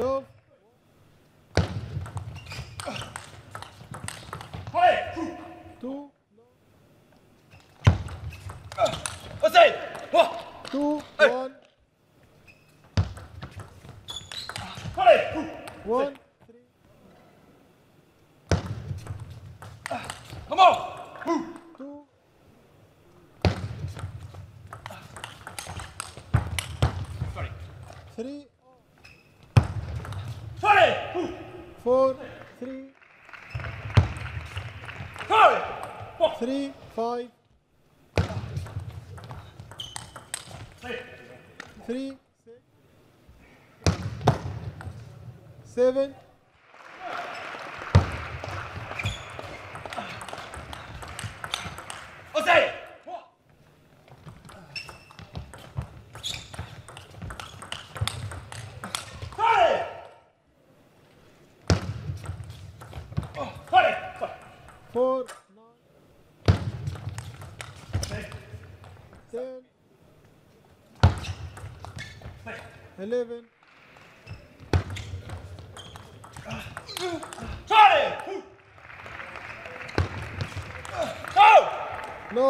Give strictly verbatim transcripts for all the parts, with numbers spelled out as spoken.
Lauf! Halt! Du! Was denn? Du! One! Halt! One! Komm auf! Du! Sorry! Three! Four, three, three, five, three, seven, four, nine, eight, ten, eight, eleven, twelve, no,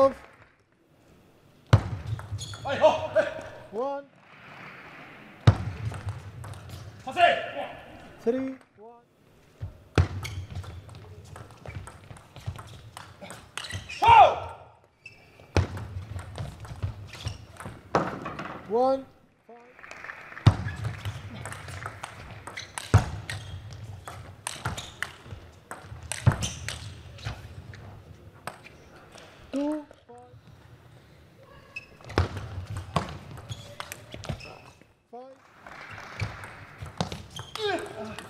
one, three, one, five, two, five, five, four, two, four, seven,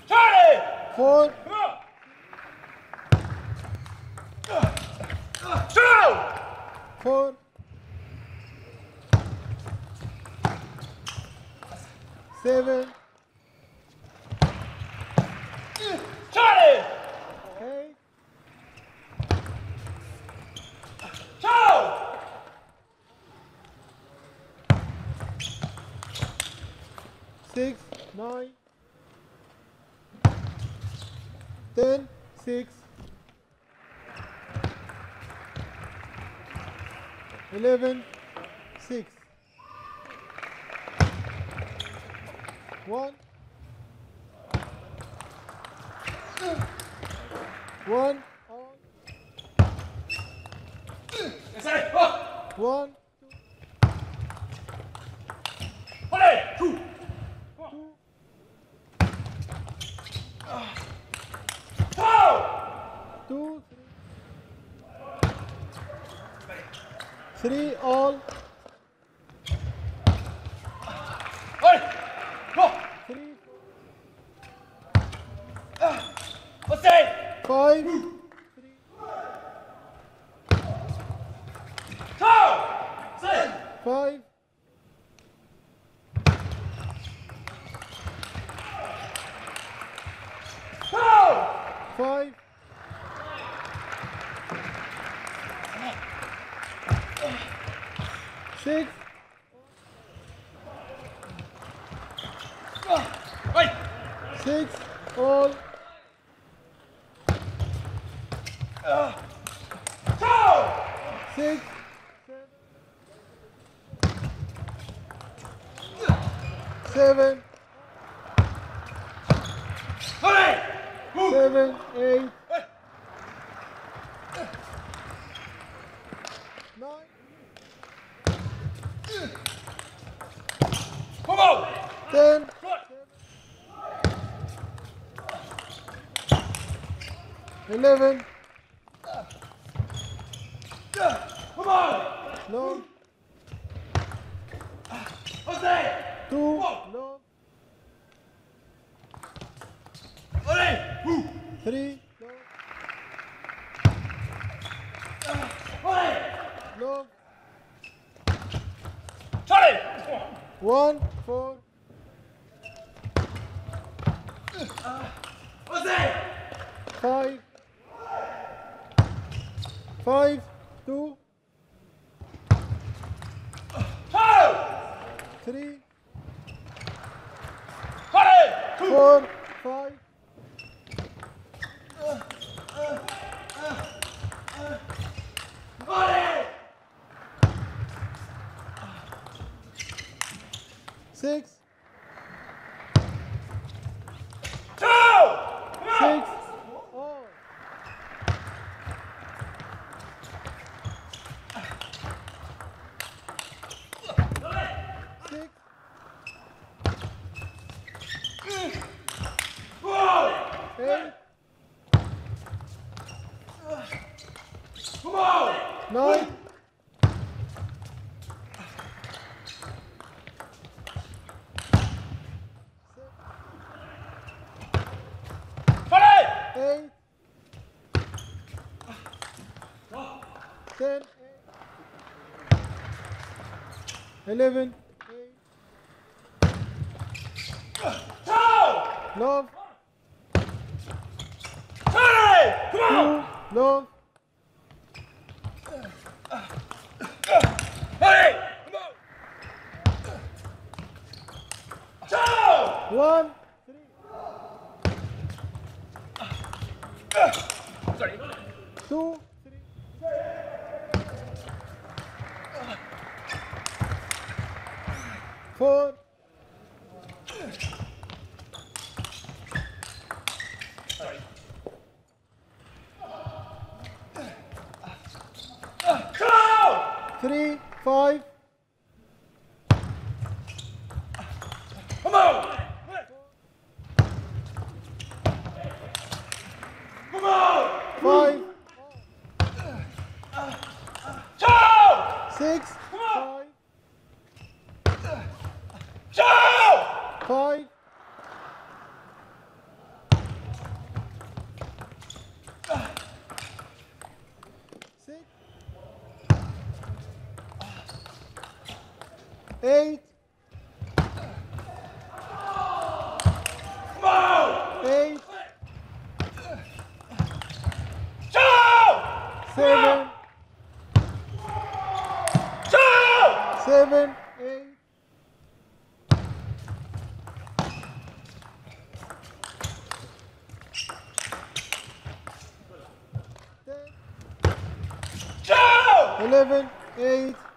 Charlie, eight, Charlie, six, nine, ten, six, eleven, six. One, one, one, two, two, three, all. Five, five, five, six, six, all. Uh, six, seven, seven, eight, nine, ten, eleven. Come on! No. Jose! Two. No. Ole! Three. No. Ole! No. Charlie! One, four. Jose! Five. Five. Two, three, four, two, four, five. Uh, uh, uh, uh. Volley! Six. Two. Six. Four. Six. Four. Eight. Come on. Nine. Eight. Ten. Eleven. Love. Come on. Love. One. Sorry. Two, three, four. Four. Sorry. Three, five. Come on. Five, six, five, five, six, eight, eight. Seven, seven, eight, ten, eleven, eight.